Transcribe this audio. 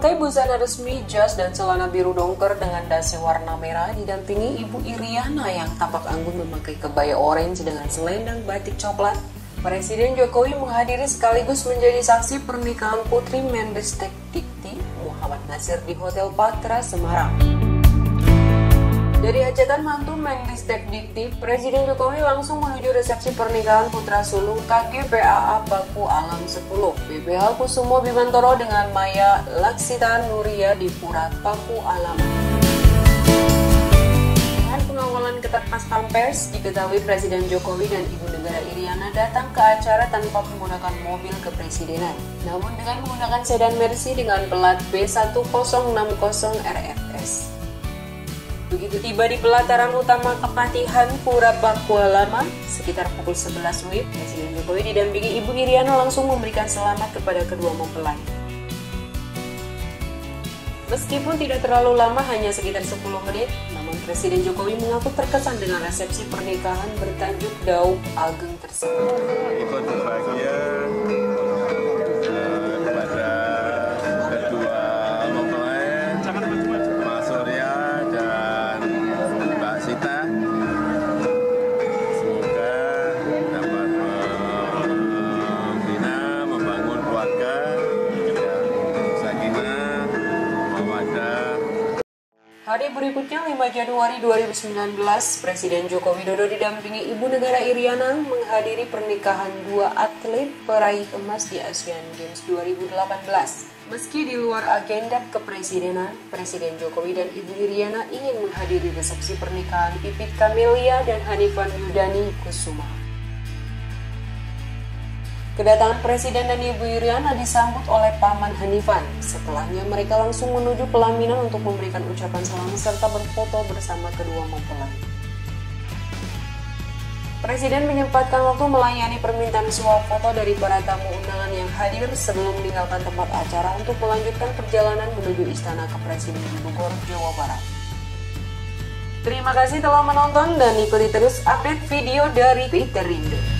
Memakai busana resmi, jas dan celana biru dongker dengan dasi warna merah didampingi Ibu Iriana yang tampak anggun memakai kebaya orange dengan selendang batik coklat, Presiden Jokowi menghadiri sekaligus menjadi saksi pernikahan Putri Menristek Dikti Muhammad Nasir di Hotel Patra, Semarang. Dari hajatan mantu Menristek Dikti, Presiden Jokowi langsung menuju resepsi pernikahan putra sulung KGPAA Paku Alam X, BPH Kusumo Bimantoro dengan Maya Lakshita Noorya di Pura Paku Alam. Ketat Paspam Pers, diketahui Presiden Jokowi dan Ibu Negara Iriana datang ke acara tanpa menggunakan mobil kepresidenan, namun dengan menggunakan sedan Mercy dengan pelat B1060RFS. Begitu tiba di pelataran utama Kepatihan Pura Pakualaman sekitar pukul 11 WIB, Presiden Jokowi didampingi Ibu Iriana langsung memberikan selamat kepada kedua mempelai. Meskipun tidak terlalu lama, hanya sekitar 10 menit, namun Presiden Jokowi mengaku terkesan dengan resepsi pernikahan bertajuk Dhaup Ageng tersebut. Ikut berbahagia kepada kedua mempelai, Mas Surya dan Mbak Sita. Semoga dapat membina, membangun keluarga. Hari berikutnya, 5 Januari 2019, Presiden Joko Widodo didampingi Ibu Negara Iriana menghadiri pernikahan dua atlet peraih emas di Asian Games 2018. Meski di luar agenda kepresidenan, Presiden Jokowi dan Ibu Iriana ingin menghadiri resepsi pernikahan Pipiet Kamelia dan Hanifan Yudhani Kusumah. Kedatangan Presiden dan Ibu Iriana disambut oleh Paman Hanifan. Setelahnya mereka langsung menuju pelaminan untuk memberikan ucapan salam serta berfoto bersama kedua mempelai. Presiden menyempatkan waktu melayani permintaan swafoto dari para tamu undangan yang hadir sebelum meninggalkan tempat acara untuk melanjutkan perjalanan menuju Istana Kepresidenan Bogor, Jawa Barat. Terima kasih telah menonton dan ikuti terus update video dari BETERINDO.